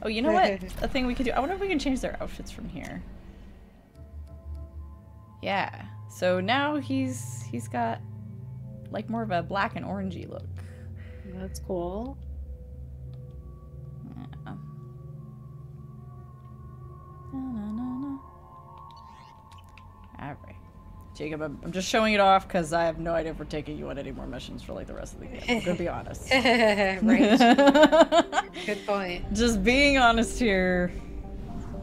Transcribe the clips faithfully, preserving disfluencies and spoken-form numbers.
Oh, you know what? A thing we could do. I wonder if we can change their outfits from here. Yeah. So now he's he's got like more of a black and orangey look. That's cool. Yeah. Na, na, na, na. All right. Jacob, I'm, I'm just showing it off because I have no idea if we're taking you on any more missions for like the rest of the game. I'm gonna be honest. Right. Good point. Just being honest here.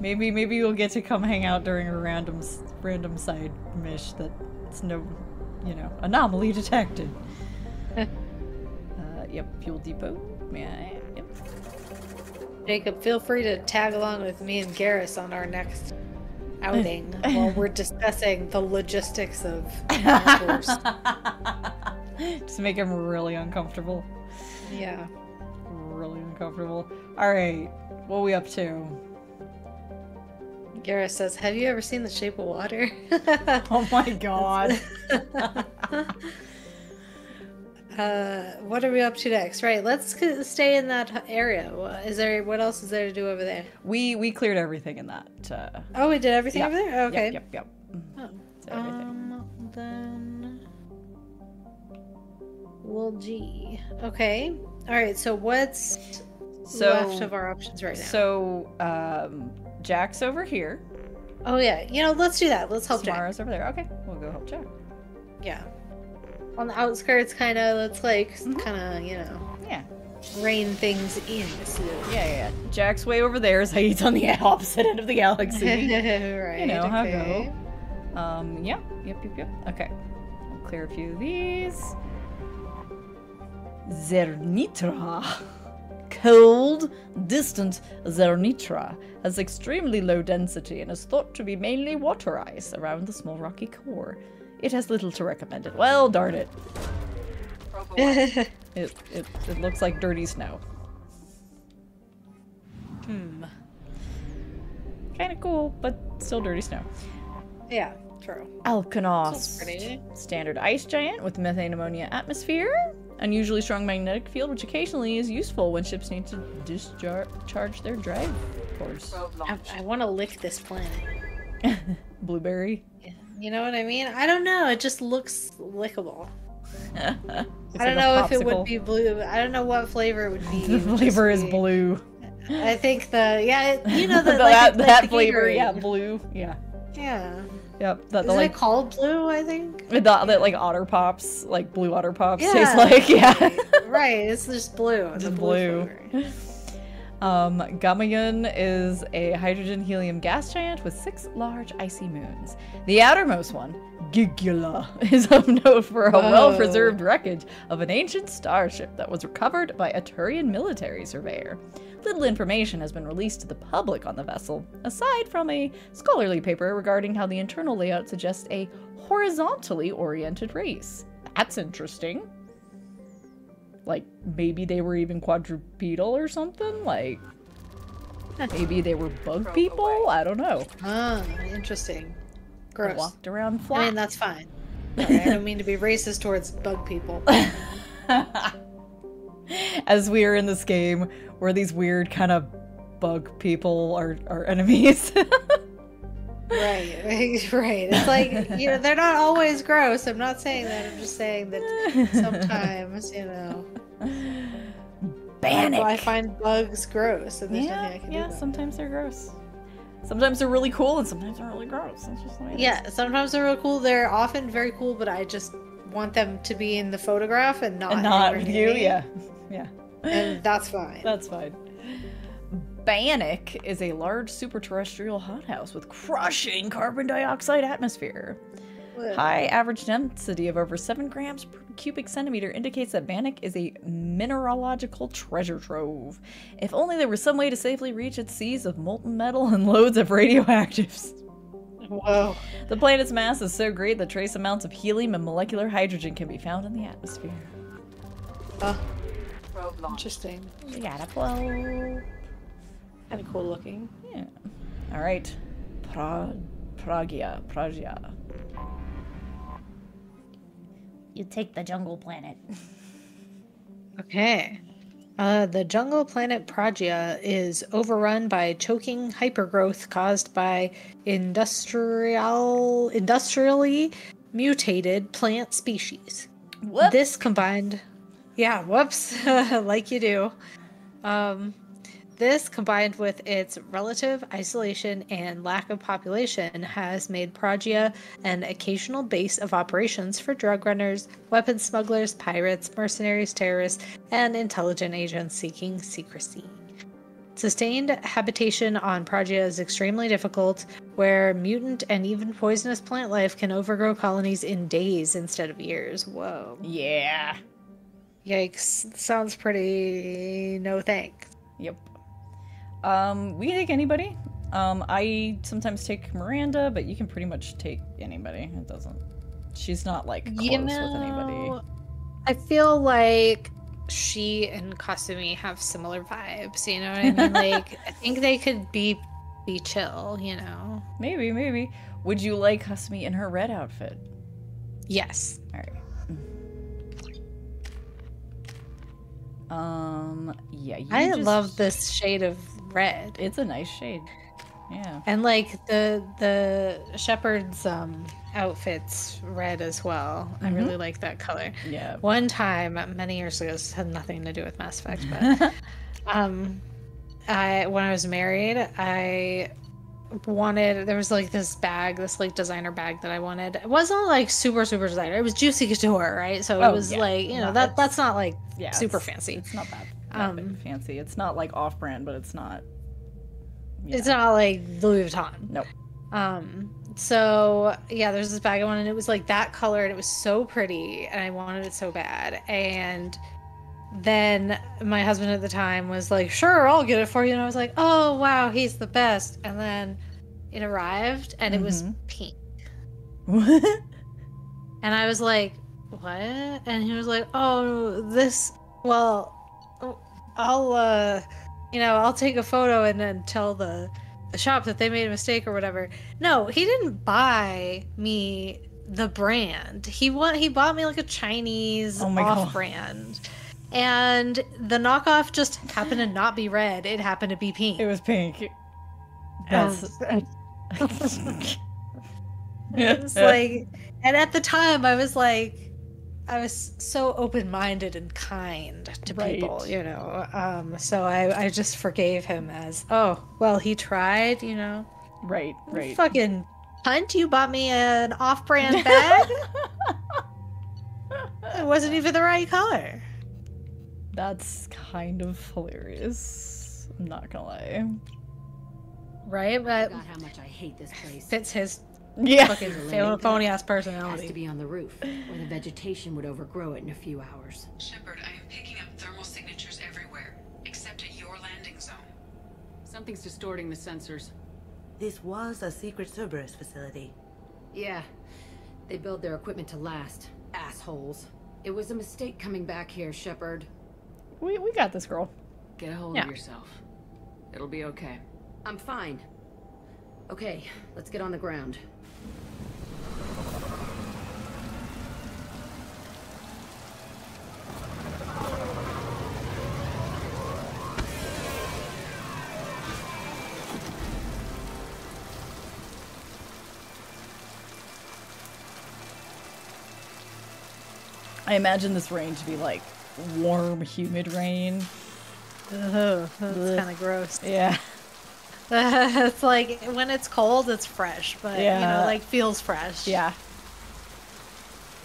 Maybe maybe you'll get to come hang out during a random random side mish that's no, you know, anomaly detected. uh, yep, fuel depot. Yeah. Yep. Jacob, feel free to tag along with me and Garrus on our next outing while we're discussing the logistics of force. Just make him really uncomfortable. Yeah. Really uncomfortable. Alright, what are we up to? Garrus says, have you ever seen The Shape of Water? Oh my god. uh, what are we up to next? Right, let's stay in that area. Is there, what else is there to do over there? We we cleared everything in that. Uh... Oh, we did everything yeah. over there? Okay. Yep, yep, yep. Oh. So everything. Um, then... Well, gee. Okay. Alright, so what's so, left of our options right now? So, um... Jack's over here. Oh yeah, you know, let's do that. Let's help Samara's Jack. Samara's over there. Okay, we'll go help Jack. Yeah. On the outskirts, kind of, let's like, mm-hmm. kind of, you know. Yeah. Rein things in. So. Yeah, yeah, yeah. Jack's way over there, so he's on the opposite end of the galaxy. Right, you know, okay. How go. Um, yeah, yep, yep, yep. Okay. I'll clear a few of these. Zernitra. Cold, distant Zernitra has extremely low density and is thought to be mainly water ice around the small rocky core. It has little to recommend it. Well, darn it. it, it, it looks like dirty snow. Hmm. Kind of cool, but still dirty snow. Yeah, true. Alconost. Standard ice giant with methane ammonia atmosphere. Unusually strong magnetic field, which occasionally is useful when ships need to discharge their drive force. I, I want to lick this planet. Blueberry. Yeah. You know what I mean? I don't know. It just looks lickable. I don't like know if it would be blue. I don't know what flavor it would be. The flavor is be... blue. I think the yeah, you know the, the, like, that, like that the flavor. Gatorade. Yeah, blue. Yeah. Yeah. Yep. That, the, Is like, it called blue, I think? The, yeah. That, like, otter pops, like, blue otter pops yeah. taste like, yeah. Right. right, it's just blue. It's just blue. blue. um, Gamayun is a hydrogen-helium gas giant with six large icy moons. The outermost one, Gigula, is of note for a well-preserved wreckage of an ancient starship that was recovered by a Turian military surveyor. Little information has been released to the public on the vessel, aside from a scholarly paper regarding how the internal layout suggests a horizontally oriented race. That's interesting. Like, maybe they were even quadrupedal or something? Like, maybe they were bug people? I don't know. Ah, interesting. Gross. They walked around flat. I mean, that's fine. Okay, I don't mean to be racist towards bug people. As we are in this game, where these weird kind of bug people are our enemies. Right, right, right. It's like, you know, they're not always gross. I'm not saying that. I'm just saying that sometimes, you know. Bannock. I find bugs gross. And there's yeah, nothing I can yeah. do sometimes they're gross. Sometimes they're really cool, and sometimes they're really gross. It's just like yeah, sometimes they're really cool. They're often very cool, but I just want them to be in the photograph and not. And not with you, yeah, yeah. And that's fine. That's fine. Bannock is a large superterrestrial hothouse with crushing carbon dioxide atmosphere. Whoa. High average density of over seven grams per cubic centimeter indicates that Bannock is a mineralogical treasure trove. If only there was some way to safely reach its seas of molten metal and loads of radioactives. Whoa. The planet's mass is so great that trace amounts of helium and molecular hydrogen can be found in the atmosphere. Uh. Interesting. We got a blow. Kind of cool looking. Yeah. All right. Pra Pragia. Pragia. You take the jungle planet. Okay. Uh, the jungle planet Pragia is overrun by choking hypergrowth caused by industrial, industrially mutated plant species. Whoops. This combined... Yeah, whoops. Like you do. Um, this combined with its relative isolation and lack of population has made Pragia an occasional base of operations for drug runners, weapons smugglers, pirates, mercenaries, terrorists, and intelligent agents seeking secrecy. Sustained habitation on Pragia is extremely difficult, where mutant and even poisonous plant life can overgrow colonies in days instead of years. Whoa. Yeah. Yikes. Sounds pretty no thanks. Yep. Um, we can take anybody. Um, I sometimes take Miranda, but you can pretty much take anybody. It doesn't... She's not, like, close you know, with anybody. I feel like... she and Kasumi have similar vibes, you know what I mean? Like, I think they could be be chill, you know? Maybe, maybe. Would you like Kasumi in her red outfit? Yes. All right. Um, yeah. You I just... love this shade of red. It's a nice shade. Yeah. And, like, the the Shepard's um outfits red as well. Mm-hmm. I really like that color. Yeah. One time, many years ago, this had nothing to do with Mass Effect, but um, I when I was married, I wanted there was like this bag, this like designer bag that I wanted. It wasn't like super super designer. It was Juicy Couture, right? So oh, it was yeah. like you know no, that that's not like yeah, super it's, fancy. It's not bad. Not um, bad fancy. It's not like off brand, but it's not. Yeah. It's not like Louis Vuitton. Nope. Um, so yeah, there's this bag I wanted, and it was like that color, and it was so pretty, and I wanted it so bad. And then my husband at the time was like, "Sure, I'll get it for you." And I was like, "Oh wow, he's the best." And then it arrived, and mm-hmm. it was pink. What? And I was like, "What?" And he was like, "Oh, this. Well, I'll uh." You know, I'll take a photo and then tell the, the shop that they made a mistake or whatever. No, he didn't buy me the brand. He want, he bought me like a Chinese oh off-brand. And the knockoff just happened to not be red. It happened to be pink. It was pink. That's... Um, it was like... And at the time, I was like... I was so open-minded and kind to right. people, you know. Um, so I, I just forgave him as, oh, well, he tried, you know. Right, right. Fucking Hunt, you bought me an off-brand bag. It wasn't even the right color. That's kind of hilarious. I'm not gonna lie. Right, but God, how much I hate this place. It's his. Yeah, fucking phony ass personality. Has to be on the roof, or the vegetation would overgrow it in a few hours. Shepard, I am picking up thermal signatures everywhere, except at your landing zone. Something's distorting the sensors. This was a secret Cerberus facility. Yeah, they build their equipment to last, assholes. It was a mistake coming back here, Shepard. We we got this, girl. Get a hold yeah. of yourself. It'll be okay. I'm fine. Okay, let's get on the ground. I imagine this rain to be like warm, humid rain. Ugh, that's kind of gross. Yeah. It's like when it's cold, it's fresh, but yeah. you know, like feels fresh. Yeah.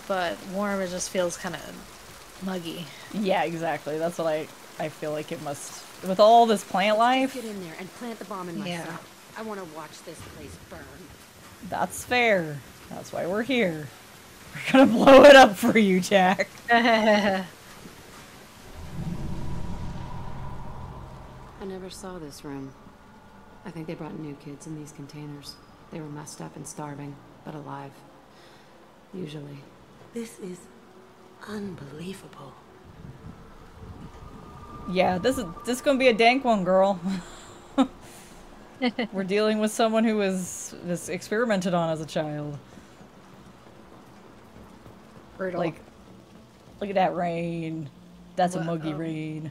But warm, it just feels kind of muggy. Yeah, exactly. That's what I I feel like it must with all this plant life. Get in there and plant the bomb in my yeah. cell. I want to watch this place burn. That's fair. That's why we're here. We're gonna blow it up for you, Jack. I never saw this room. I think they brought new kids in these containers. They were messed up and starving, but alive. Usually. This is unbelievable. Yeah, this is this is gonna be a dank one, girl. We're dealing with someone who was was experimented on as a child. Brutal. Like, look at that rain. That's Whoa. a muggy rain.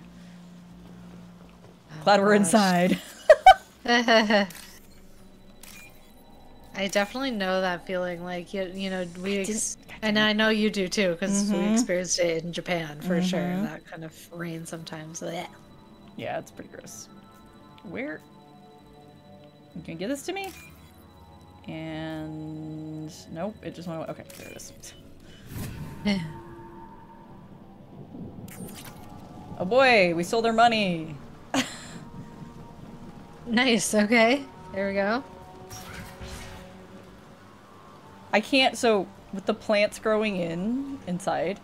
Glad oh, we're gosh. inside. I definitely know that feeling. Like, you, you know, we, ex I and I know you do too, because mm-hmm. we experienced it in Japan for mm-hmm. sure. That kind of rain sometimes. Blech. Yeah, it's pretty gross. Where? You can give this to me? And nope, it just went away. Okay, there it is. Oh boy, we stole their money. Nice, okay. There we go. I can't, so with the plants growing in, inside,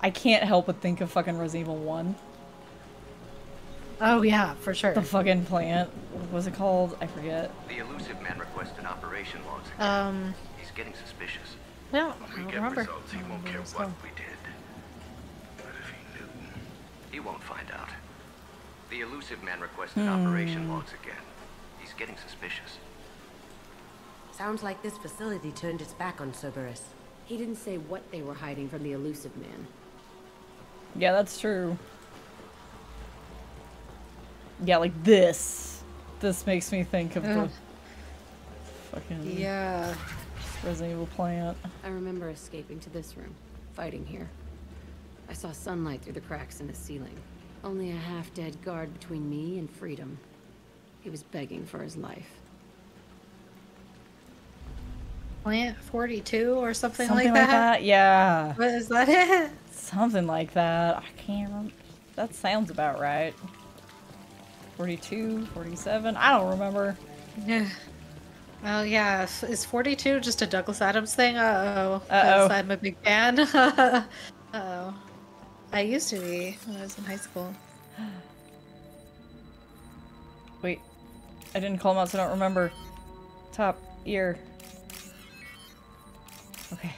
I can't help but think of fucking Resident Evil one. Oh yeah, for sure. The fucking plant. What was it called? I forget. The elusive man requested operation logs again. Um. He's getting suspicious. No, I don't remember. Results, he won't care what we did. But if he knew, he won't find out. The elusive man requested mm. operation logs again. He's getting suspicious. Sounds like this facility turned its back on Cerberus. He didn't say what they were hiding from the elusive man. Yeah, that's true. Yeah, like this. This makes me think of Ugh. the fucking yeah. Resident Evil plant. I remember escaping to this room, fighting here. I saw sunlight through the cracks in the ceiling. Only a half-dead guard between me and freedom. He was begging for his life. Plant forty-two or something, something like, like that? that? Yeah. What is that it? Something like that. I can't remember. That sounds about right. forty-two, forty-seven, I don't remember. Yeah. Well, yeah, is forty-two just a Douglas Adams thing? Uh-oh. Uh-oh. I'm a big fan. Uh-oh. I used to be when I was in high school. Wait. I didn't call him out, so I don't remember. Top ear. Okay.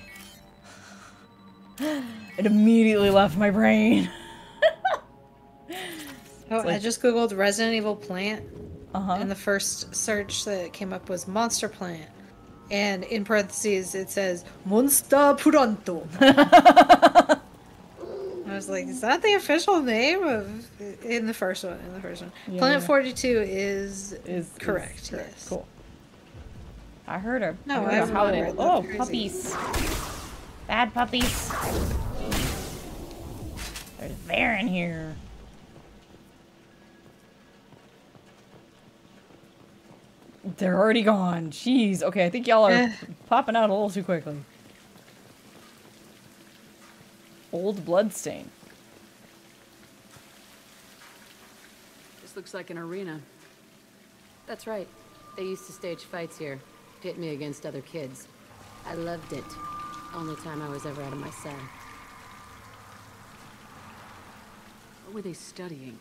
It immediately left my brain. Oh, like, I just googled Resident Evil plant, uh-huh. and the first search that came up was monster plant, and in parentheses it says Monstapuranto. I was like, is that the official name of in the first one? In the first one, yeah. Plant forty-two is is correct. Is correct. Yes. Cool. I heard her. No, I heard I heard oh, crazy. Puppies! Bad puppies! There's bear in here. They're already gone. Jeez. Okay, I think y'all are eh. popping out a little too quickly. Old bloodstain. This looks like an arena. That's right. They used to stage fights here. Pit me against other kids. I loved it. Only time I was ever out of my cell. What were they studying?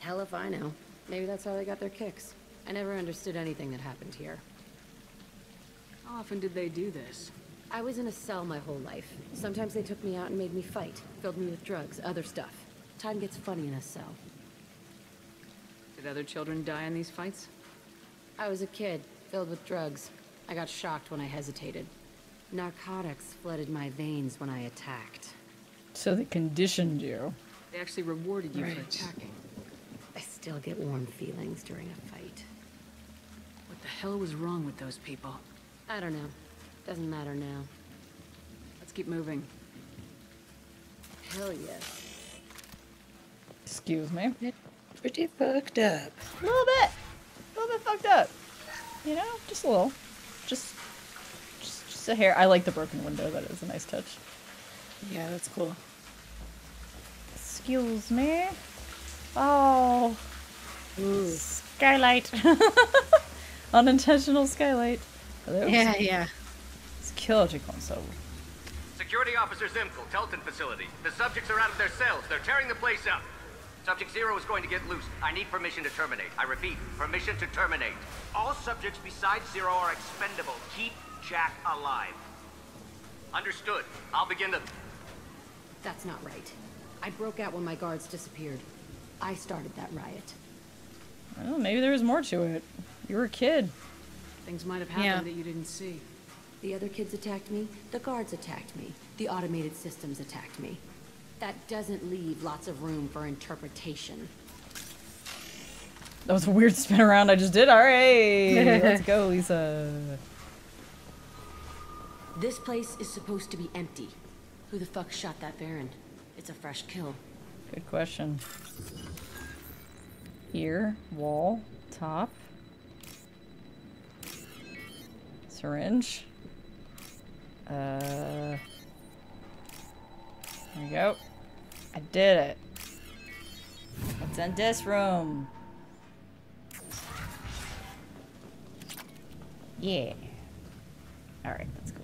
Hell if I know. Maybe that's how they got their kicks. I never understood anything that happened here. How often did they do this? I was in a cell my whole life. Sometimes they took me out and made me fight, filled me with drugs, other stuff. Time gets funny in a cell. Did other children die in these fights? I was a kid, filled with drugs. I got shocked when I hesitated. Narcotics flooded my veins when I attacked. So they conditioned you. They actually rewarded you right. for attacking. I still get warm feelings during a fight. What the hell was wrong with those people? I don't know. Doesn't matter now. Let's keep moving. Hell yes. Excuse me. It's pretty fucked up. A little bit. A little bit fucked up. You know, just a little. Just, just, just a hair. I like the broken window. That is a nice touch. Yeah, that's cool. Excuse me. Oh. Ooh. Skylight. Unintentional skylight. Hello? Yeah, yeah. Security console. Security officer Zimkel, Teltin facility. The subjects are out of their cells. They're tearing the place up. Subject zero is going to get loose. I need permission to terminate. I repeat, permission to terminate. All subjects besides zero are expendable. Keep Jack alive. Understood. I'll begin to... That's not right. I broke out when my guards disappeared. I started that riot. Well, maybe there was more to it. You were a kid. Things might have happened yeah. that you didn't see. The other kids attacked me. The guards attacked me. The automated systems attacked me. That doesn't leave lots of room for interpretation. That was a weird spin around I just did. All right, let's go, Lisa. This place is supposed to be empty. Who the fuck shot that Baron? It's a fresh kill. Good question. Here, wall, top. Syringe. Uh, there we go. I did it. What's in this room? Yeah. All right, let's go.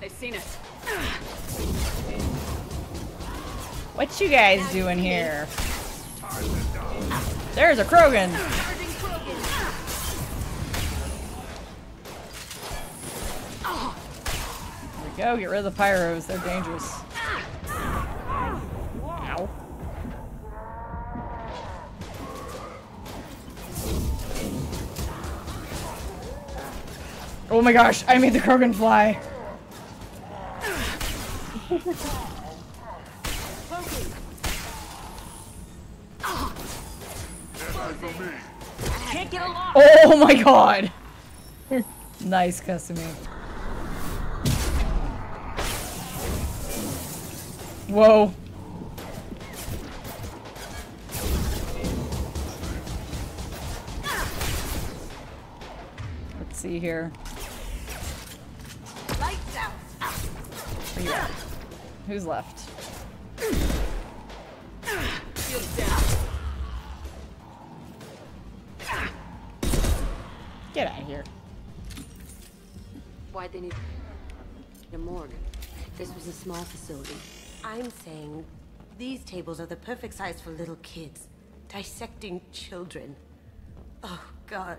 They've seen us. What you guys doing here? There's a Krogan. Go, get rid of the pyros, they're dangerous. Ow. Oh my gosh, I made the Krogan fly! Oh my god! Nice, Kasumi. Whoa. Let's see here. Lights out. Where you at? Who's left? Get out of here. Why'd they need a morgue? This was a small facility. I'm saying these tables are the perfect size for little kids. Dissecting children. Oh, God.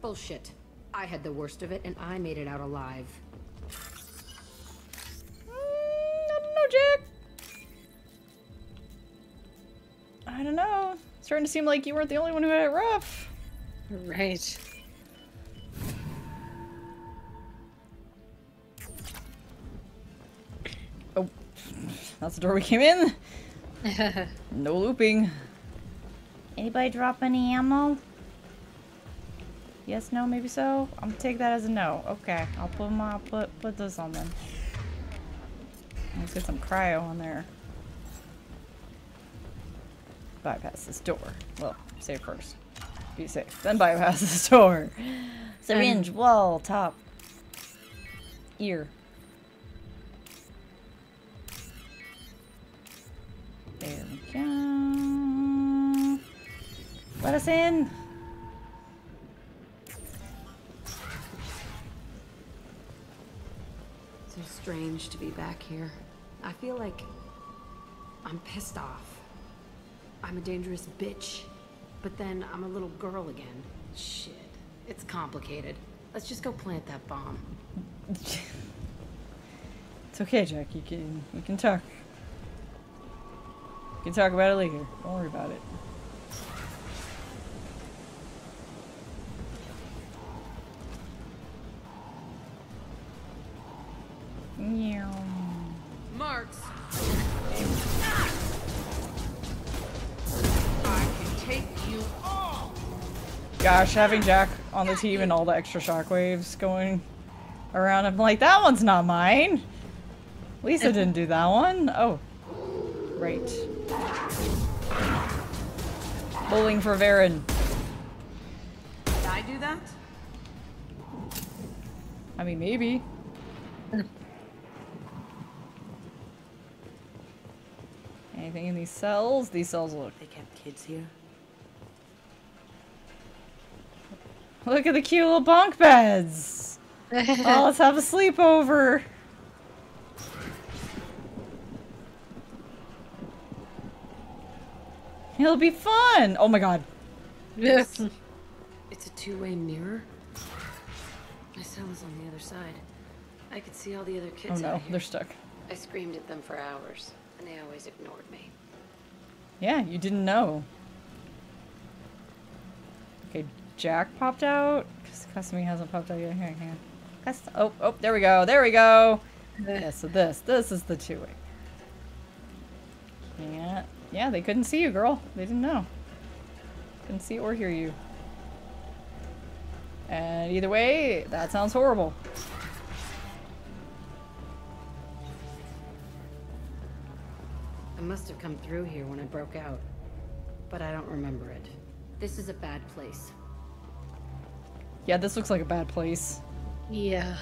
Bullshit. I had the worst of it, and I made it out alive. Mm, I don't know, Jack. I don't know. It's starting to seem like you weren't the only one who had it rough. Right. Oh. That's the door we came in. No looping. Anybody drop any ammo? Yes, no, maybe so. I'm gonna take that as a no. Okay, I'll put my I'll put put this on then. Let's get some cryo on there. Bypass this door. Well, save first. Be safe. Then bypass this door. Syringe, um, wall, top, ear. There we go. Let us in. So strange to be back here. I feel like I'm pissed off. I'm a dangerous bitch, but then I'm a little girl again. Shit, it's complicated. Let's just go plant that bomb. It's okay, Jack. You can we can talk. We can talk about it later. Don't worry about it. Marks. I can take you all. Gosh, having Jack on the team and all the extra shockwaves going around, I'm like, that one's not mine. Lisa didn't do that one. Oh. Right. Bowling for Varen. Did I do that? I mean, maybe. Anything in these cells? These cells look. They kept kids here. Look at the cute little bunk beds. Oh, let's have a sleepover. It'll be fun! Oh my god. Yes. It's a two-way mirror. My cell is on the other side. I could see all the other kids. Oh no, out here. They're stuck. I screamed at them for hours, and they always ignored me. Yeah, you didn't know. Jack popped out? Because Kasumi hasn't popped out yet. Here, here. Kas oh, oh, there we go. There we go. Yeah, so this. This is the two-way. Yeah. Yeah, they couldn't see you, girl. They didn't know. Couldn't see or hear you. And either way, that sounds horrible. I must have come through here when I broke out, but I don't remember it. This is a bad place. Yeah, this looks like a bad place. Yeah.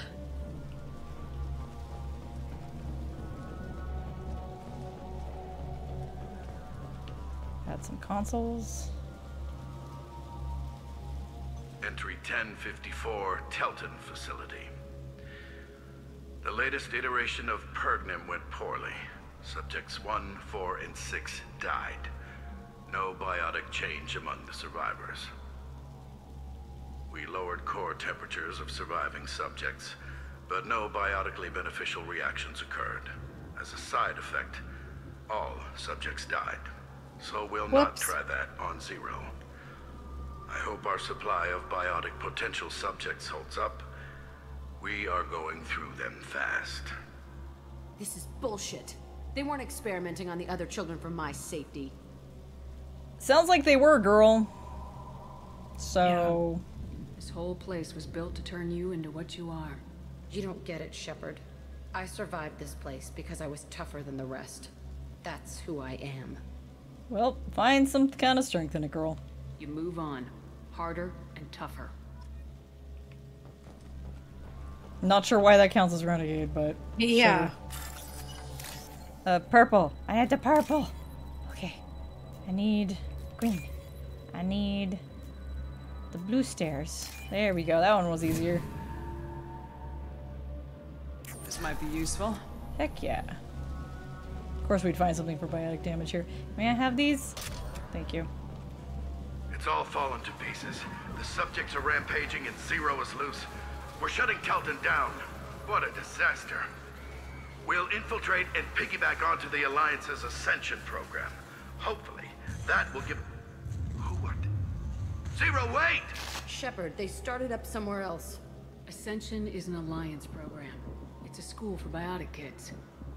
Had some consoles. Entry ten fifty-four, Teltin facility. The latest iteration of Pergnum went poorly. Subjects one, four, and six died. No biotic change among the survivors. We lowered core temperatures of surviving subjects, but no biotically beneficial reactions occurred. As a side effect, all subjects died. So we'll Whoops. not try that on Zero. I hope our supply of biotic potential subjects holds up. We are going through them fast. This is bullshit. They weren't experimenting on the other children for my safety. Sounds like they were, girl. So... Yeah. This whole place was built to turn you into what you are. You don't get it, Shepard. I survived this place because I was tougher than the rest. That's who I am. Well, find some kind of strength in it, girl. You move on. Harder and tougher. Not sure why that counts as renegade, but... Yeah. Sure. Uh, purple. I had the purple. Okay. I need green. I need the blue stairs. There we go. That one was easier. This might be useful. Heck yeah. Of course we'd find something for biotic damage here. May I have these? Thank you. It's all fallen to pieces. The subjects are rampaging and Zero is loose. We're shutting Teltin down. What a disaster. We'll infiltrate and piggyback onto the Alliance's Ascension program. Hopefully, that will give... Who what? Zero, wait! Shepard, they started up somewhere else. Ascension is an Alliance program. It's a school for biotic kids.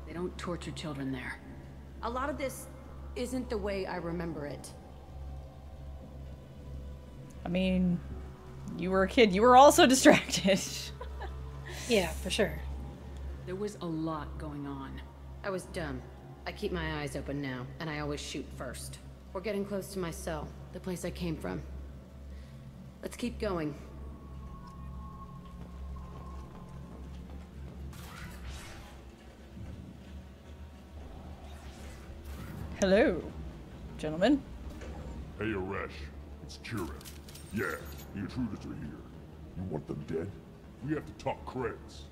They don't torture children there. A lot of this isn't the way I remember it. I mean, you were a kid. You were also distracted. Yeah, for sure. There was a lot going on. I was dumb. I keep my eyes open now, and I always shoot first. We're getting close to my cell, the place I came from. Let's keep going. Hello, gentlemen. Hey, Aresh. It's Kira. Yeah, the intruders are here. You want them dead? We have to talk creds.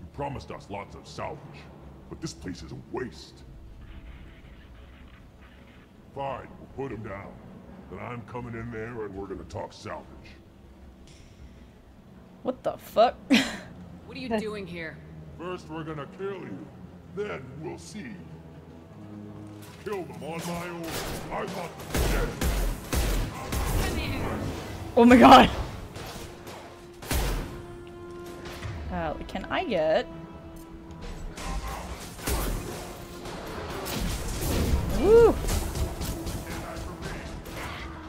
You promised us lots of salvage, but this place is a waste. Fine, we'll put them down. Then I'm coming in there and we're gonna talk salvage. What the fuck? What are you doing here? First we're gonna kill you. Then we'll see. Kill them on my own. I want them dead. Oh my god! Uh, can I get... Woo!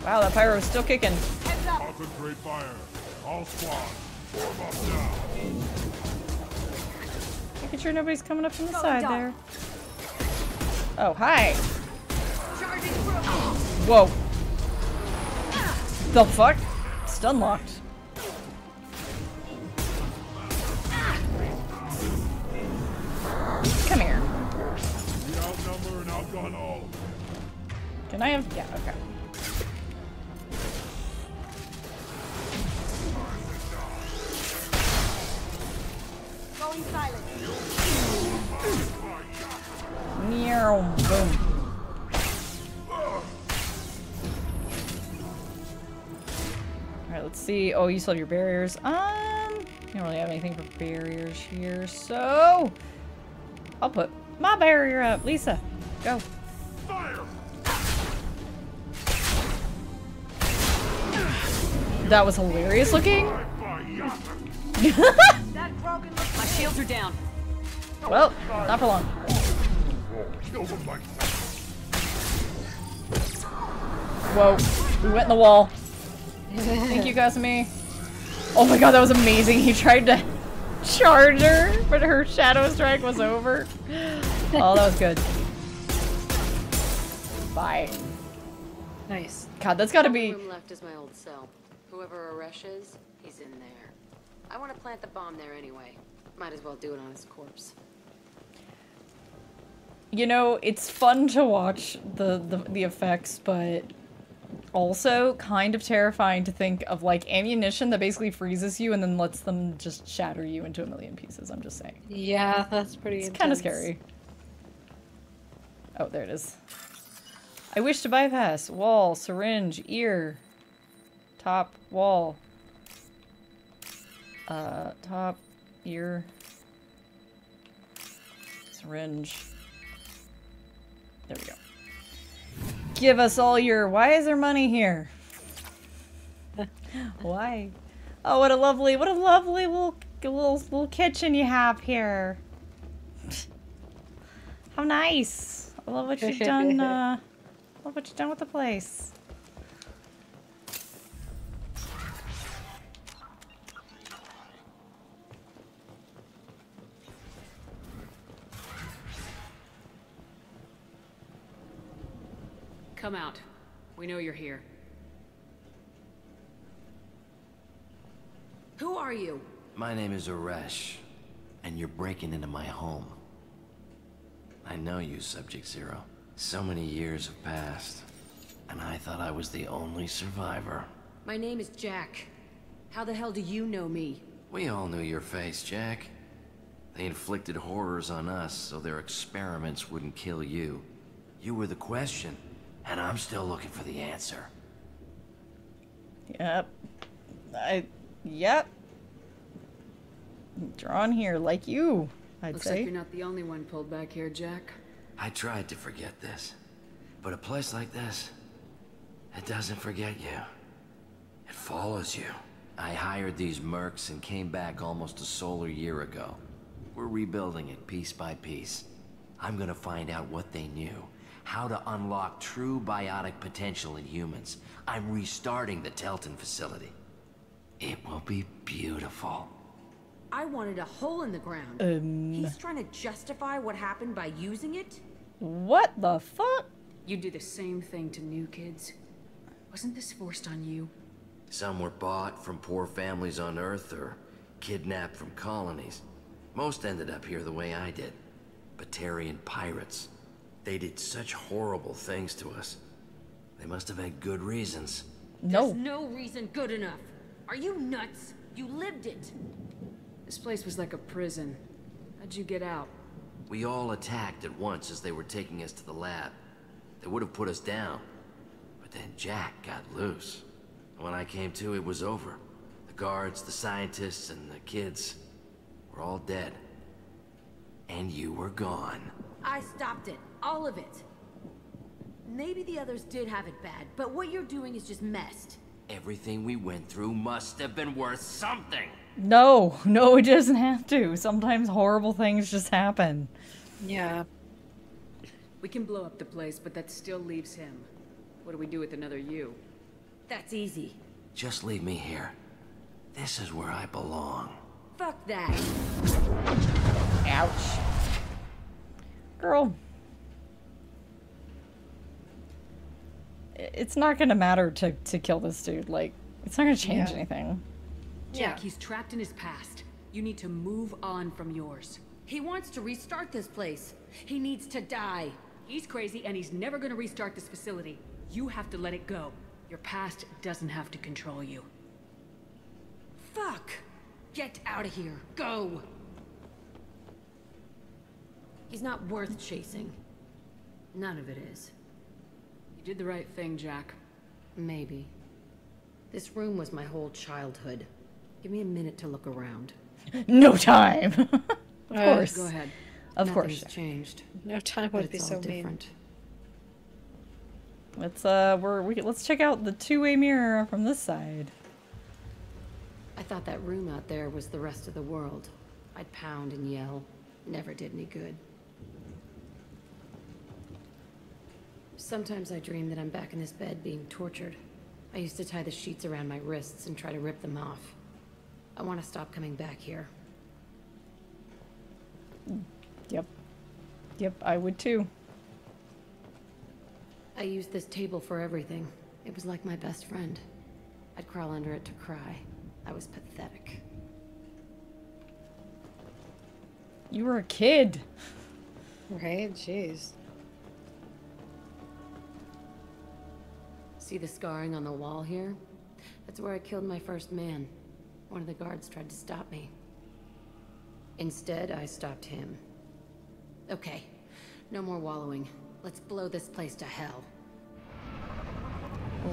Wow, that pyro is still kicking. Heads up. Concentrate fire. All squad, form up now. Making sure nobody's coming up from the Go side down. there. Oh, hi! Whoa. The fuck? Stun locked. Come here. Can I have? Yeah, okay. Going silent. Meow. Boom. Let's see. Oh, you sold your barriers. Um, you don't really have anything for barriers here, so I'll put my barrier up. Lisa, go. Fire. That was hilarious looking. My shields are down. Well, not for long. Whoa, we went in the wall. Thank you, Kasumi. Oh my god, that was amazing. He tried to charge her, but her shadow strike was over. Oh, that was good. Bye. Nice. God, that's gotta be... The room left is my old cell. Whoever Aresh is, he's in there. I want to plant the bomb there anyway. Might as well do it on his corpse. You know, it's fun to watch the, the, the effects, but also kind of terrifying to think of, like, ammunition that basically freezes you and then lets them just shatter you into a million pieces, I'm just saying. Yeah, that's pretty It's intense. Kind of scary. Oh, there it is. I wish to bypass. Wall, syringe, ear, top, wall, uh, top, ear, syringe. There we go. Give us all your... Why is there money here? Why? Oh, what a lovely, what a lovely little, little, little kitchen you have here. How nice. I love what you've done, uh, I love what you've done with the place. Come out. We know you're here. Who are you? My name is Aresh, and you're breaking into my home. I know you, Subject Zero. So many years have passed, and I thought I was the only survivor. My name is Jack. How the hell do you know me? We all knew your face, Jack. They inflicted horrors on us so their experiments wouldn't kill you. You were the question. And I'm still looking for the answer. Yep. I... Yep. Drawn here like you, I'd Looks say. Looks like you're not the only one pulled back here, Jack. I tried to forget this. But a place like this... It doesn't forget you. It follows you. I hired these mercs and came back almost a solar year ago. We're rebuilding it piece by piece. I'm gonna find out what they knew. How to unlock true biotic potential in humans. I'm restarting the Teltin facility. It will be beautiful. I wanted a hole in the ground. Um, He's trying to justify what happened by using it? What the fuck? You do the same thing to new kids. Wasn't this forced on you? Some were bought from poor families on Earth or kidnapped from colonies. Most ended up here the way I did. Batarian pirates. They did such horrible things to us. They must have had good reasons. No. There's no reason good enough. Are you nuts? You lived it. This place was like a prison. How'd you get out? We all attacked at once as they were taking us to the lab. They would have put us down. But then Jack got loose. And when I came to, it was over. The guards, the scientists, and the kids were all dead. And you were gone. I stopped it. All of it. Maybe the others did have it bad, but what you're doing is just messed. Everything we went through must have been worth something. No, no, it doesn't have to. Sometimes horrible things just happen. Yeah. We can blow up the place, but that still leaves him. What do we do with another you? That's easy. Just leave me here. This is where I belong. Fuck that. Ouch. Girl. It's not gonna matter to, to kill this dude. Like, it's not gonna change yeah. anything. Jack, yeah. he's trapped in his past. You need to move on from yours. He wants to restart this place. He needs to die. He's crazy and he's never gonna restart this facility. You have to let it go. Your past doesn't have to control you. Fuck! Get out of here. Go! He's not worth chasing. None of it is. You did the right thing, Jack. Maybe. This room was my whole childhood. Give me a minute to look around. No time! Of uh, course. Go ahead. Of Nothing's course. changed. No time would be so all different. Mean. Let's, uh, we're, we, let's check out the two-way mirror from this side. I thought that room out there was the rest of the world. I'd pound and yell. Never did any good. Sometimes I dream that I'm back in this bed being tortured. I used to tie the sheets around my wrists and try to rip them off. I want to stop coming back here. Yep. Yep, I would too. I used this table for everything. It was like my best friend. I'd crawl under it to cry. I was pathetic. You were a kid. Right? Jeez. See the scarring on the wall here? That's where I killed my first man. One of the guards tried to stop me. Instead, I stopped him. Okay, no more wallowing. Let's blow this place to hell.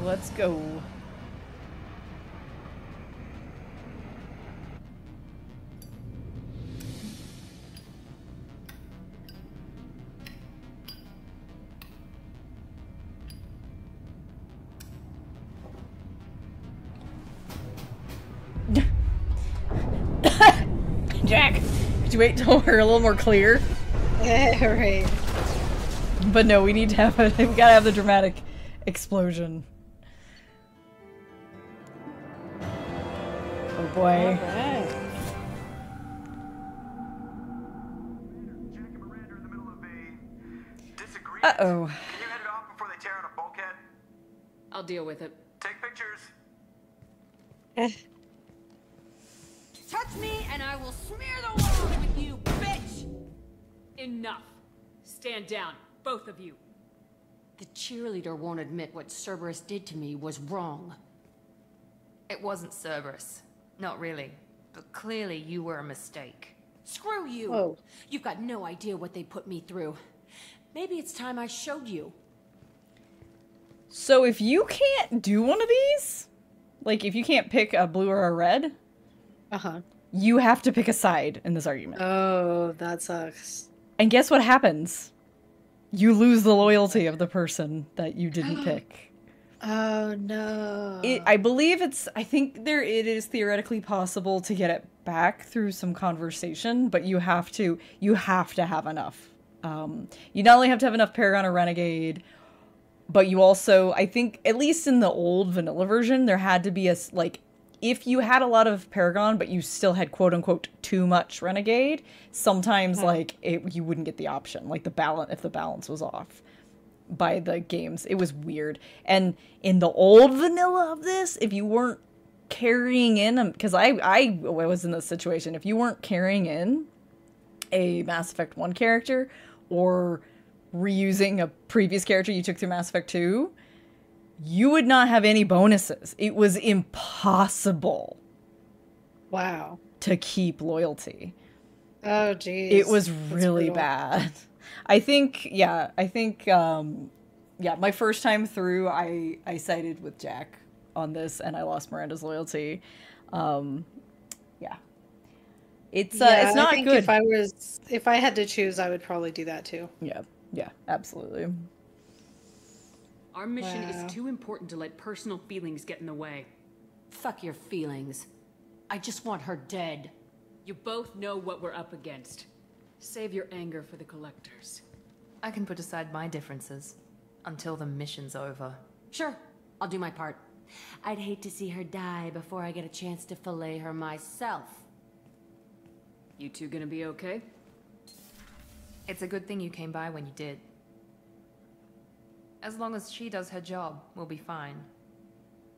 Let's go. Jack, could you wait till we're a little more clear? Yeah, right. But no, we need to have a, we gotta have the dramatic explosion. Oh boy. All right. Uh-oh. Can you head it off before they tear out a bulkhead? I'll deal with it. Take pictures. Touch me and I will smear the walls with you, bitch! Enough. Stand down, both of you. The cheerleader won't admit what Cerberus did to me was wrong. It wasn't Cerberus. Not really. But clearly you were a mistake. Screw you! Whoa. You've got no idea what they put me through. Maybe it's time I showed you. So if you can't do one of these, like if you can't pick a blue or a red, uh-huh, you have to pick a side in this argument. Oh, that sucks. And guess what happens? You lose the loyalty of the person that you didn't pick. Oh, no. It, I believe it's... I think there it is theoretically possible to get it back through some conversation, but you have to... You have to have enough. Um, you not only have to have enough Paragon or Renegade, but you also... I think, at least in the old vanilla version, there had to be a... like. If you had a lot of Paragon, but you still had quote-unquote too much Renegade, sometimes, okay, like, it, you wouldn't get the option. Like, the balance, if the balance was off by the games. It was weird. And in the old vanilla of this, if you weren't carrying in... Because I, I was in this situation. If you weren't carrying in a Mass Effect one character or reusing a previous character you took through Mass Effect two... you would not have any bonuses. It was impossible. Wow. To keep loyalty. Oh, geez. It was really bad. I think, yeah, I think, um, yeah, my first time through, I, I sided with Jack on this, and I lost Miranda's loyalty. Um, yeah. It's, uh, yeah, it's not I think good. If I was, if I had to choose, I would probably do that too. Yeah, yeah, absolutely. Our mission wow. is too important to let personal feelings get in the way. Fuck your feelings. I just want her dead. You both know what we're up against. Save your anger for the collectors. I can put aside my differences until the mission's over. Sure, I'll do my part. I'd hate to see her die before I get a chance to fillet her myself. You two gonna be okay? It's a good thing you came by when you did. As long as she does her job, we'll be fine.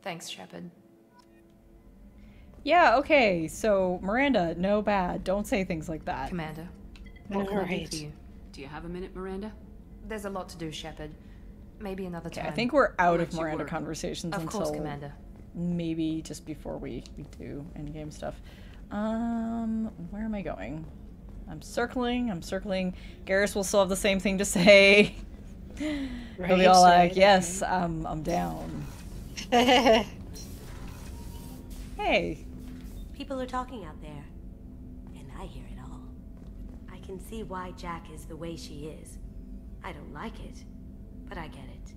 Thanks, Shepard. Yeah, okay, so Miranda, no bad. Don't say things like that. Commander, what can I do for you? Do you have a minute, Miranda? There's a lot to do, Shepard. Maybe another time. I think we're out of Miranda conversations until... Of course, Commander. Maybe just before we, we do endgame stuff. Um, where am I going? I'm circling, I'm circling. Garrus will still have the same thing to say. Right, He'll be all like, yes, right. I'm, I'm down. Hey. People are talking out there, and I hear it all. I can see why Jack is the way she is. I don't like it, but I get it.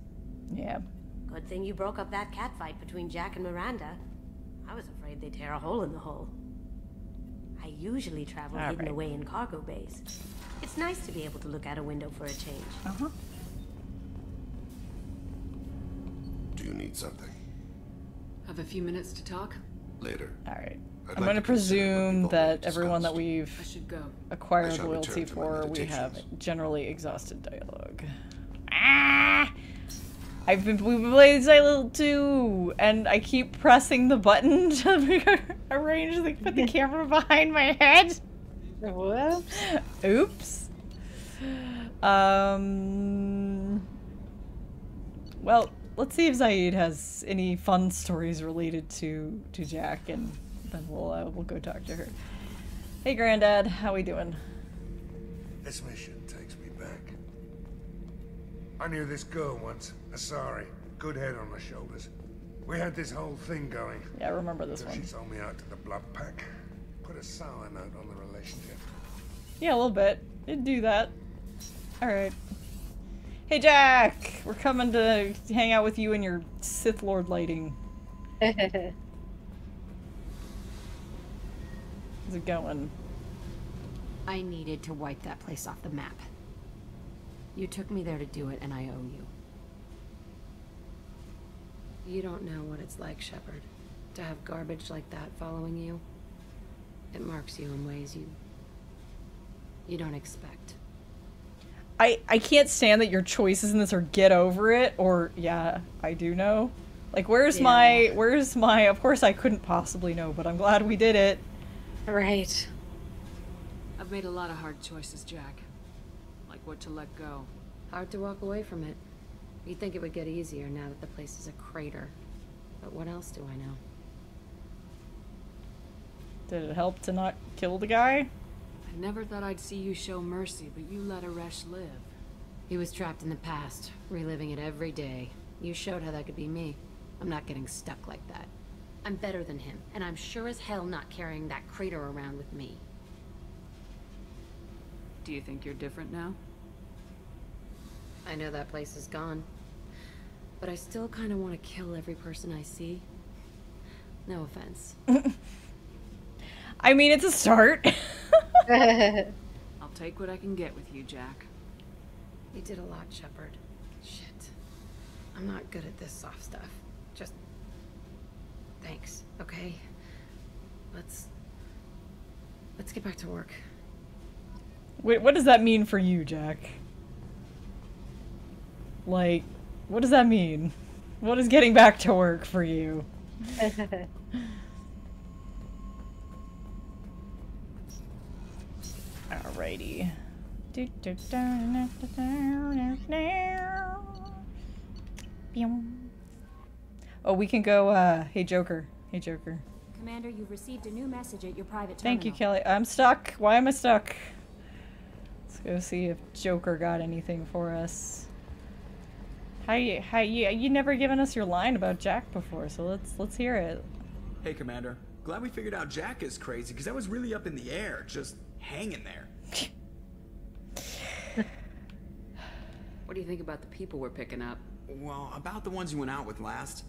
Yeah. Good thing you broke up that catfight between Jack and Miranda. I was afraid they'd tear a hole in the hull. I usually travel All hidden right. away in cargo bays. It's nice to be able to look out a window for a change. Uh-huh. Do you need something? Have a few minutes to talk? Later. All right. I'd I'm like going to presume that everyone that we've I should go. acquired I loyalty for, we have generally exhausted dialogue. Ah! I've been blue blades silent too, and I keep pressing the button to arrange, like, put the camera behind my head. What? Oops. Um. Well, let's see if Zaid has any fun stories related to to Jack, and then we'll uh, we'll go talk to her. Hey, Granddad, how we doing? This mission takes me back. I knew this girl once. Asari, good head on her shoulders. We had this whole thing going. Yeah, I remember this one. She sold me out to the blood pack. Put a sour note on the relationship. Yeah, a little bit. It'd do that. Alright. Hey, Jack! We're coming to hang out with you and your Sith Lord lighting. How's it going? I needed to wipe that place off the map. You took me there to do it, and I owe you. You don't know what it's like, Shepard, to have garbage like that following you. It marks you in ways you you don't expect. I I can't stand that your choices in this are get over it or yeah, I do know. Like where's yeah. my where's my of course I couldn't possibly know, but I'm glad we did it. Right. I've made a lot of hard choices, Jack. Like what to let go. Hard to walk away from it. You'd think it would get easier now that the place is a crater. But what else do I know? Did it help to not kill the guy? I never thought I'd see you show mercy, but you let Aresh live. He was trapped in the past, reliving it every day. You showed how that could be me. I'm not getting stuck like that. I'm better than him, and I'm sure as hell not carrying that crater around with me. Do you think you're different now? I know that place is gone, but I still kind of want to kill every person I see. No offense. I mean, it's a start. I'll take what I can get with you, Jack. You did a lot, Shepard. Shit. I'm not good at this soft stuff. Just... thanks, okay? Let's... let's get back to work. Wait, what does that mean for you, Jack? Like, what does that mean? What is getting back to work for you? Alrighty. Oh, we can go, uh, hey Joker. Hey Joker. Commander, you've received a new message at your private terminal. Thank you, Kelly. I'm stuck. Why am I stuck? Let's go see if Joker got anything for us. How you, how you, you never given us your line about Jack before, so let's, let's hear it. Hey, Commander. Glad we figured out Jack is crazy, because I was really up in the air, just hanging there. What do you think about the people we're picking up? Well, about the ones you went out with last.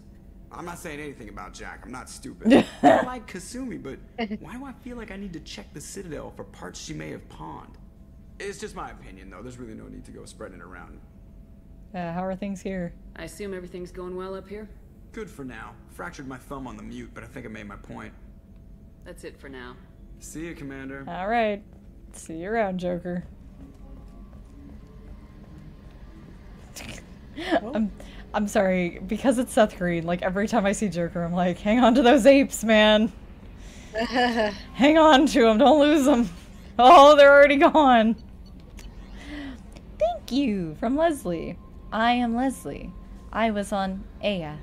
I'm not saying anything about Jack. I'm not stupid. I like Kasumi, but why do I feel like I need to check the Citadel for parts she may have pawned? It's just my opinion, though. There's really no need to go spreading it around. Uh, how are things here? I assume everything's going well up here? Good for now. Fractured my thumb on the mute, but I think I made my point. That's it for now. See you, Commander. Alright. See you around, Joker. I'm, I'm sorry, because it's Seth Green, like, every time I see Joker, I'm like, hang on to those apes, man. Hang on to them, don't lose them. Oh, they're already gone. Thank you, from Leslie. I am Leslie. I was on Aya.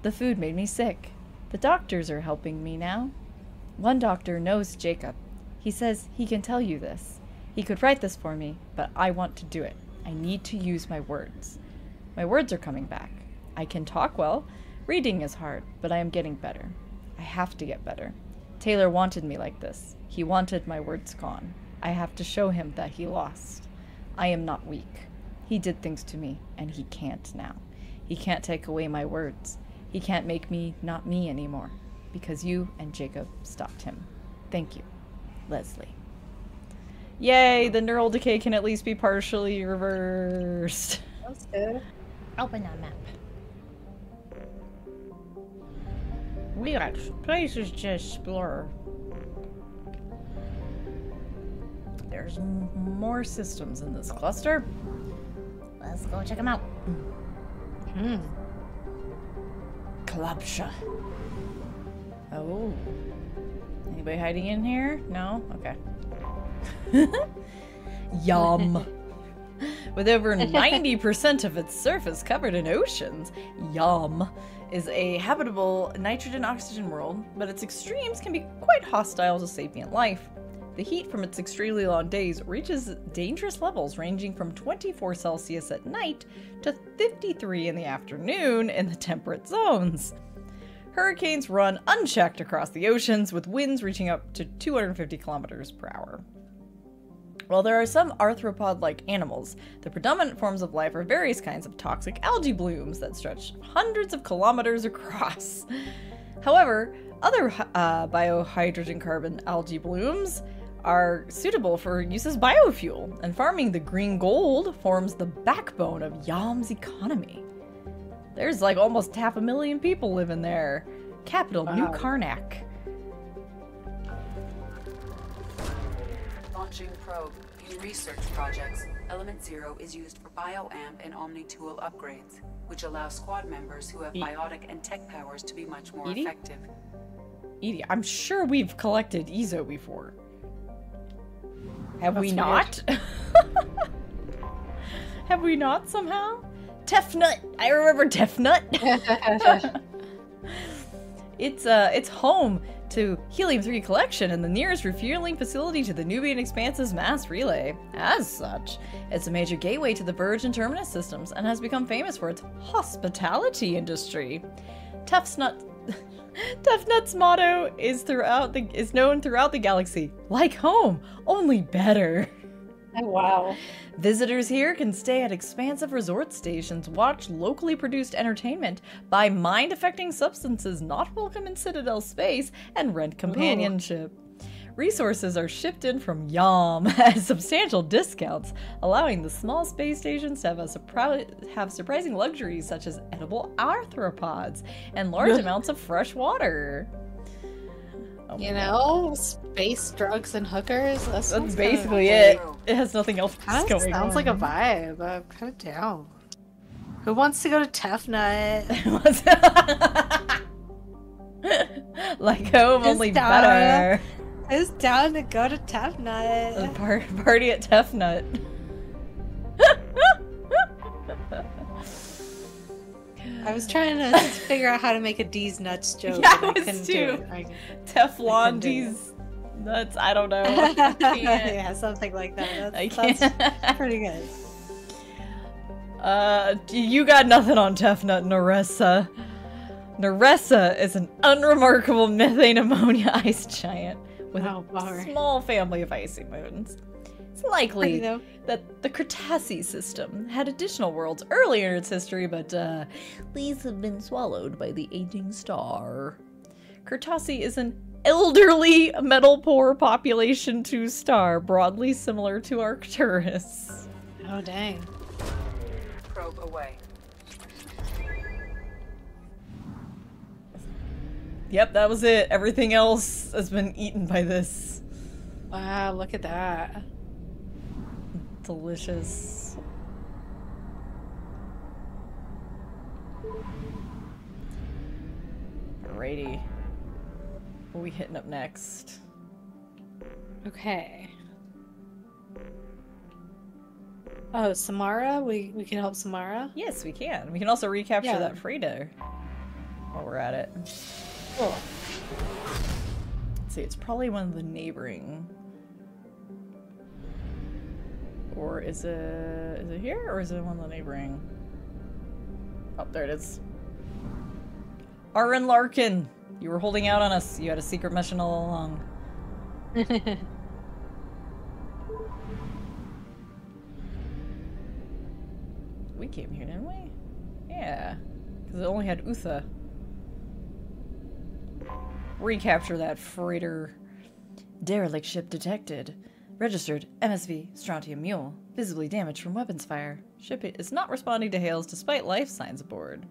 The food made me sick. The doctors are helping me now. One doctor knows Jacob. He says he can tell you this. He could write this for me, but I want to do it. I need to use my words. My words are coming back. I can talk well. Reading is hard, but I am getting better. I have to get better. Taylor wanted me like this. He wanted my words gone. I have to show him that he lost. I am not weak. He did things to me, and he can't now. He can't take away my words. He can't make me not me anymore. because you and Jacob stopped him. Thank you, Leslie. Yay, the neural decay can at least be partially reversed. That's good. Open that map. We got places to explore. There's more systems in this cluster. Let's go check them out. Hmm. Kalapsha. Oh. Anybody hiding in here? No? Okay. Yum. With over ninety percent of its surface covered in oceans, Yum is a habitable nitrogen-oxygen world, but its extremes can be quite hostile to sapient life. The heat from its extremely long days reaches dangerous levels ranging from twenty-four Celsius at night to fifty-three in the afternoon in the temperate zones. Hurricanes run unchecked across the oceans, with winds reaching up to two hundred fifty kilometers per hour. While there are some arthropod-like animals, the predominant forms of life are various kinds of toxic algae blooms that stretch hundreds of kilometers across. However, other uh, biohydrogen-carbon algae blooms are suitable for use as biofuel, and farming the green gold forms the backbone of Yam's economy. There's like almost half a million people living there. Capital, wow. New Karnak. Launching probe. In research projects, Element Zero is used for BioAmp and Omni-Tool upgrades, which allow squad members who have e biotic and tech powers to be much more Edie? effective. Edie, I'm sure we've collected Ezo before. Have That's we not? Have we not somehow? Tefnut! I remember Tefnut! It's, uh, it's home to helium three collection and the nearest refueling facility to the Nubian Expanse's mass relay. As such, it's a major gateway to the Verge and Terminus systems and has become famous for its hospitality industry. Tefnut, Tefnut's motto is throughout the is known throughout the galaxy, like home, only better. Oh, wow. Visitors here can stay at expansive resort stations, watch locally produced entertainment, buy mind-affecting substances not welcome in Citadel space, and rent companionship. Ooh. Resources are shipped in from Yom at substantial discounts, allowing the small space stations to have, a surpri have surprising luxuries such as edible arthropods and large amounts of fresh water. Oh you know, God. space drugs and hookers. That's, That's basically it. It has nothing else kind of going sounds on. Sounds like a vibe. I'm kind of down. Who wants to go to Tefnut? Like home, Who's only down better. To, who's down to go to Tefnut? Par party at Tefnut. I was trying to figure out how to make a D's nuts joke. Yeah, I was too. I, Teflon I D's nuts. I don't know. I yeah, something like that. That's, I can't. That's pretty good. Uh, you got nothing on Tefnut, Neressa. Neressa is an unremarkable methane ammonia ice giant with oh, a bar. small family of icy moons. It's likely you know. that the Kurtasi system had additional worlds earlier in its history, but uh, these have been swallowed by the aging star. Kurtasi is an elderly, metal-poor population two star, broadly similar to Arcturus. Oh, dang. Probe away. Yep, that was it. Everything else has been eaten by this. Wow, look at that. Delicious. Alrighty. What are we hitting up next? Okay. Oh, Samara? We, we can help Samara? Yes, we can. We can also recapture yeah. that Frida while we're at it. Cool. Let's see, it's probably one of the neighboring... Or is it, is it here, or is it one of the neighboring? Oh, there it is. Aaron Larkin, you were holding out on us. You had a secret mission all along. We came here, didn't we? Yeah, because it only had Utha. Recapture that freighter. Derelict ship detected. Registered M S V Strontium Mule. Visibly damaged from weapons fire. Ship is not responding to hails despite life signs aboard.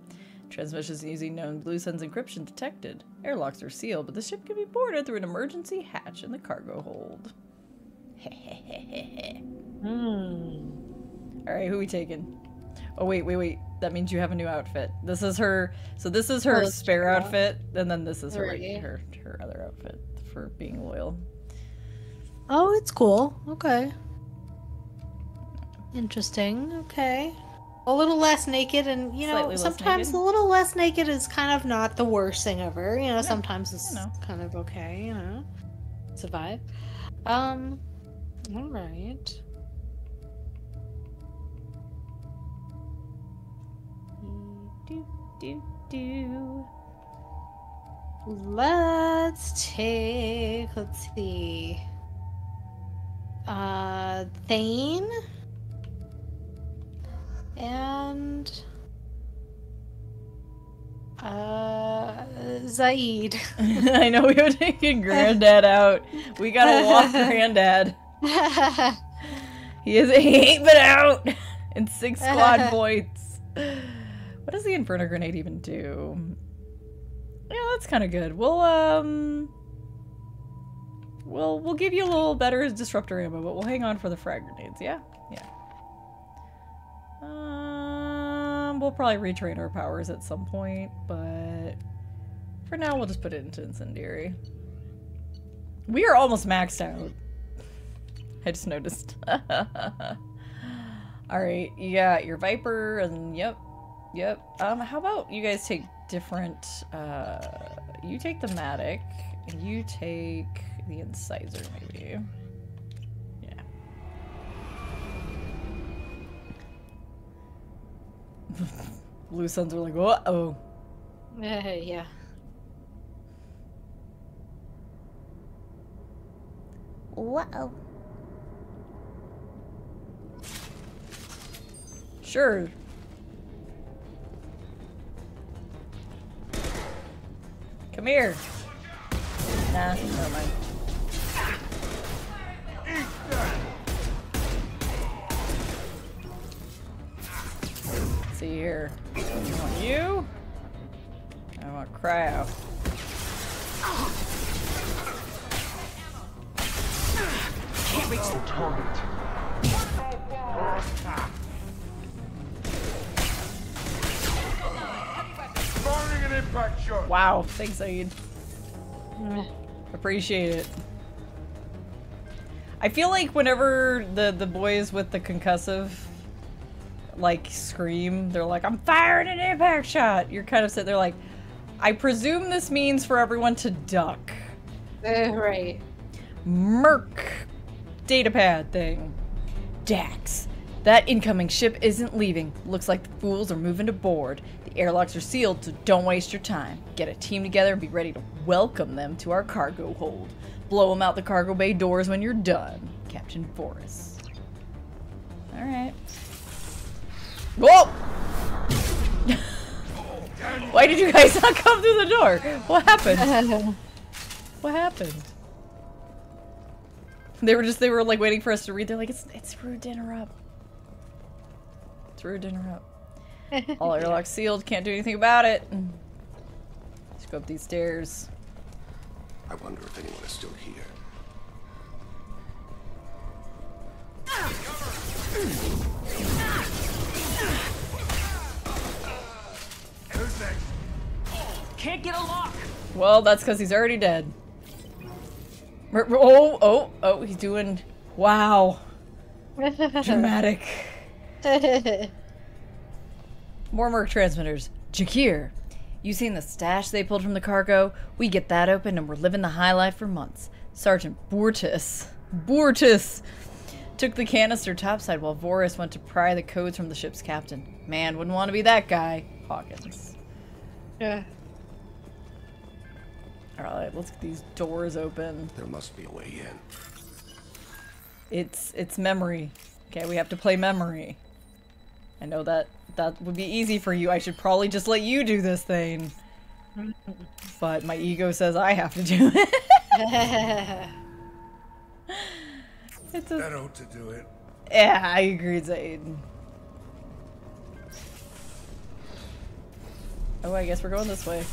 Transmissions using known Blue Suns encryption detected. Airlocks are sealed, but the ship can be boarded through an emergency hatch in the cargo hold. Hehehehehe. Hmm. Alright, who are we taking? Oh, wait, wait, wait. That means you have a new outfit. This is her... So this is her oh, spare outfit, and then this is her, right, her her other outfit for being loyal. Oh, it's cool. Okay. Interesting. Okay. A little less naked, and, you know, sometimes a little less naked is kind of not the worst thing ever. You know, yeah, sometimes it's you know. kind of okay, you know. It's a vibe. Um, alright. Do, do, do. Let's take, let's see. Uh, Thane. And. Uh, Zaid. I know we were taking Granddad out. We gotta walk Granddad. He is eight but out! And six squad points. What does the Inferno Grenade even do? Yeah, that's kind of good. We'll, um... We'll, we'll give you a little better Disruptor ammo, but we'll hang on for the frag grenades, yeah? Yeah. Um, we'll probably retrain our powers at some point, but... For now, we'll just put it into Incendiary. We are almost maxed out. I just noticed. Alright, you got your Viper, and yep. Yep. Um, how about you guys take different, uh, you take the Matic, and you take the Incisor, maybe. Yeah. Blue Suns are like, uh-oh. Uh, yeah. Whoa. Sure. Come here! Nah, never mind. Let's see here. I want you. I want cryo. Can't reach the target. Wow, thanks, Aid. Appreciate it. I feel like whenever the, the boys with the concussive, like, scream, they're like, I'm firing an impact shot! You're kind of sitting there like, I presume this means for everyone to duck. Uh, right. Merc. Datapad thing. Dax. That incoming ship isn't leaving. Looks like the fools are moving to board. The airlocks are sealed, so don't waste your time. Get a team together and be ready to welcome them to our cargo hold. Blow them out the cargo bay doors when you're done. Captain Forrest. Alright. Whoa! Why did you guys not come through the door? What happened? What happened? They were just, they were like waiting for us to read. They're like, it's, it's rude to interrupt. It's rude to interrupt. All airlocks sealed, can't do anything about it. Let's go up these stairs. I wonder if anyone is still here. Who's next? Can't get a lock! Well, that's because he's already dead. Oh, oh, oh, he's doing... Wow. Dramatic. More merc transmitters. Jakir, you seen the stash they pulled from the cargo? We get that open and we're living the high life for months. Sergeant Bortus. Bortus! Took the canister topside while Voris went to pry the codes from the ship's captain. Man, wouldn't want to be that guy. Hawkins. Yeah. Alright, let's get these doors open. There must be a way in. It's, it's memory. Okay, we have to play memory. I know that... That would be easy for you. I should probably just let you do this thing. but my ego says I have to do it. It's a... I ought to do it. Yeah, I agree, Zayden. Oh, I guess we're going this way.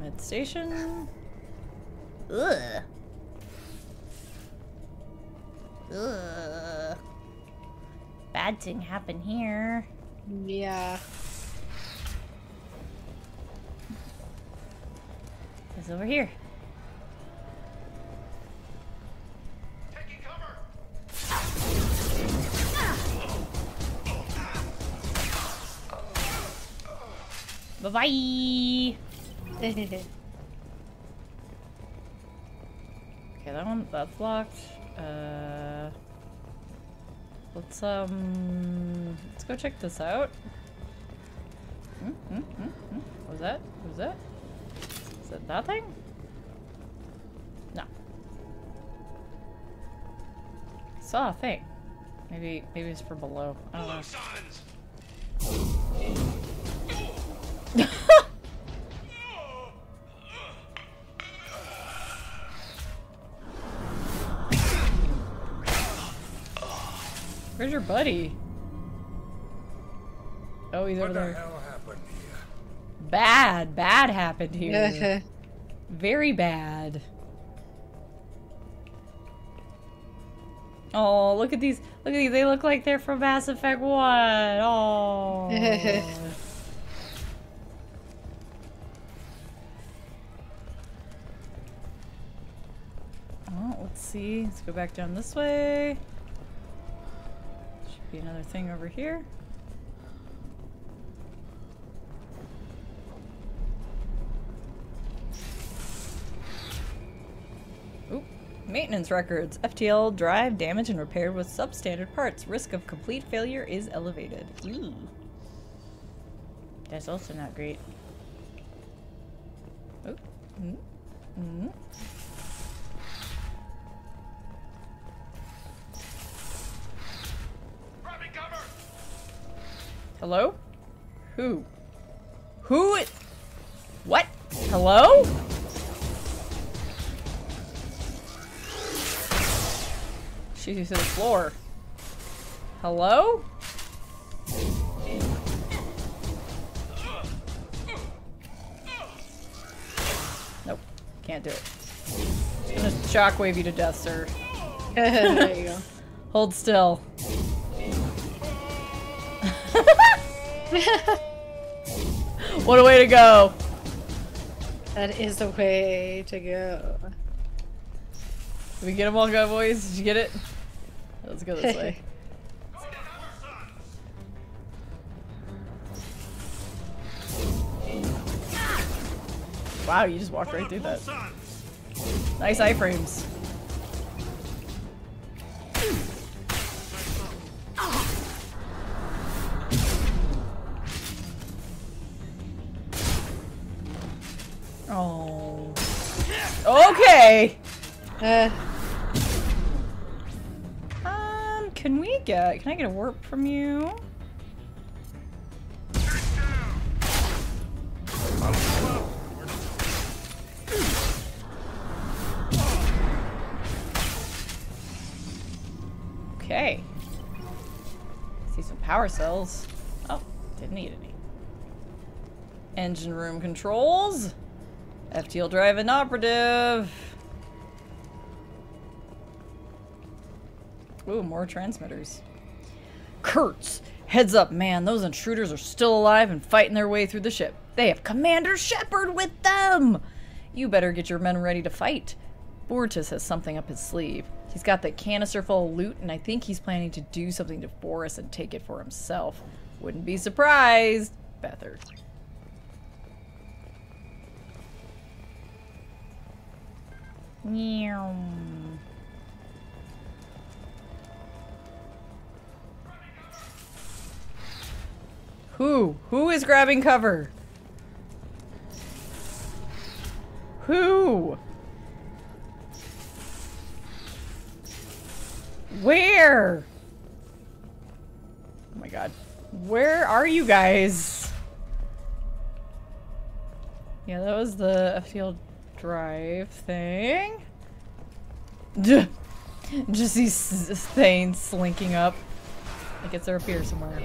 Med station. Ugh. Ugh. Bad thing happened here. Yeah. It's over here. Taking cover. Bye bye. Okay, that one, that's locked. Uh, let's um, let's go check this out. Mm, mm, mm, mm. What was that? What was that? Is it that thing? No. I saw a thing. Maybe, maybe it's for below. I don't know. Where's your buddy? Oh, he's over there. What the hell happened here? Bad, bad happened here. Very bad. Oh, look at these. Look at these. They look like they're from Mass Effect one. Oh. Oh, let's see. Let's go back down this way. Be another thing over here. Oop. Maintenance records. F T L drive damaged and repaired with substandard parts. Risk of complete failure is elevated. Ooh. That's also not great. Oh. Mm. Mm. Hello? Who? Who is... What? Hello? She's using the floor. Hello? Nope. Can't do it. I'm gonna shockwave you to death, sir. There you go. Hold still. What a way to go! That is the way to go. Did we get them all, guys, boys? Did you get it? Let's go this way. Wow, you just walked right through that. Nice iframes. Oh. Okay. Uh. Um. Can we get? Can I get a warp from you? Okay. See some power cells. Oh, didn't need any. Engine room controls. F T L drive inoperative. Ooh, more transmitters. Kurtz, heads up, man. Those intruders are still alive and fighting their way through the ship. They have Commander Shepard with them. You better get your men ready to fight. Bortus has something up his sleeve. He's got that canister full of loot, and I think he's planning to do something to Boris and take it for himself. Wouldn't be surprised, Bethard. Meow. Who? Who is grabbing cover? Who? Where? Oh my god. Where are you guys? Yeah, that was the field drive thing. Duh. Just these things slinking up. Like it's up here somewhere.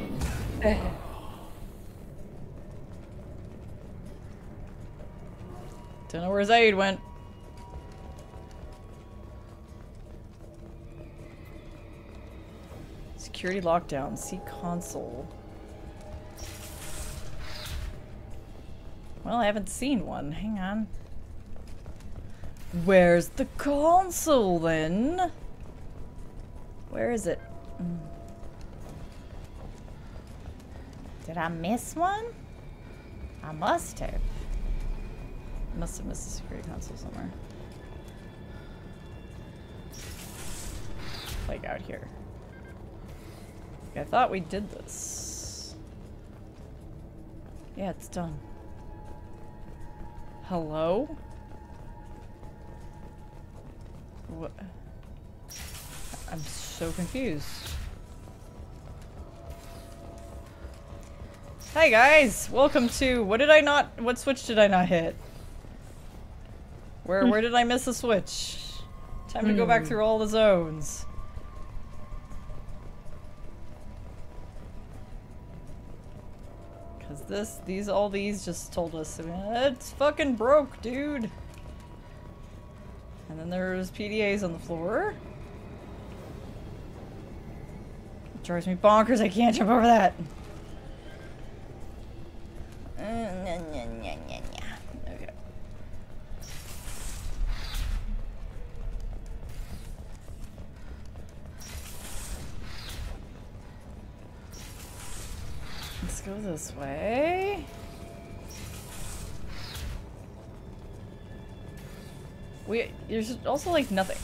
Don't know where Zaid went. Security lockdown. See console. Well, I haven't seen one. Hang on. Where's the console then? Where is it? Mm. Did I miss one? I must have. I must have missed the security console somewhere. Like out here. I thought we did this. Yeah, it's done. Hello? What? I'm so confused. Hi guys! Welcome to... What did I not... What switch did I not hit? Where where did I miss a switch? Time to go back through all the zones. Cause this, these, all these just told us, it's fucking broke, dude. And then there's P D As on the floor. It drives me bonkers, I can't jump over that. Okay. Let's go this way. We, there's also like nothing.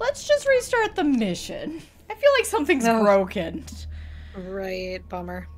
Let's just restart the mission. I feel like something's no. broken. Right, bummer.